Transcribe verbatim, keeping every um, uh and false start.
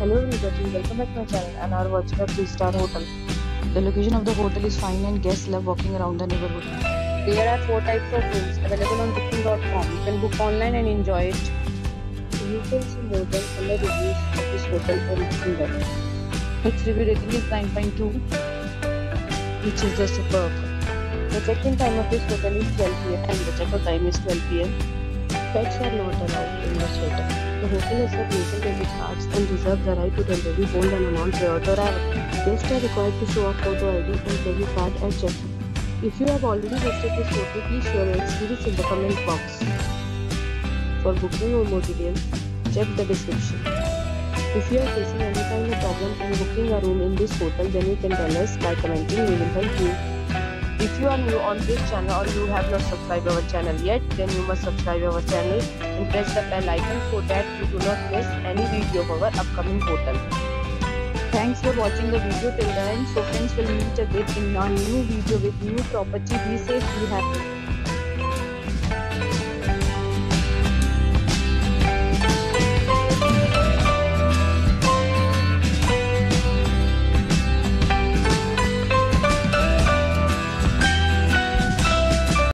Hello everybody, welcome back to my channel Anarwadga Three Star Hotel. The location of the hotel is fine and guests love walking around the neighborhood. There are four types of rooms available on Booking dot com. You can book online and enjoy it. You can see more than one hundred reviews of this hotel on Booking dot com. Its review rating is nine point two, which is just superb. The check-in time of this hotel is twelve p m and the check-out time is twelve p m Pets are not allowed in this hotel. The hotel accepts major credit cards and reserves the right to temporarily hold an amount prior to arrival. Guests are required to show a photo I D and credit card at check-in. If you have already visited this hotel, please share your experience in the comment box. For booking or more details, check the description. If you are facing any kind of problem in booking a room in this hotel, then you can tell us by commenting. We will help you. If you are new on this channel or you have not subscribed our channel yet, then you must subscribe our channel and press the bell icon so that you do not miss any video of our upcoming hotel. Thanks for watching the video till the end. So friends, will meet again in our new video with new property. Be safe, be happy.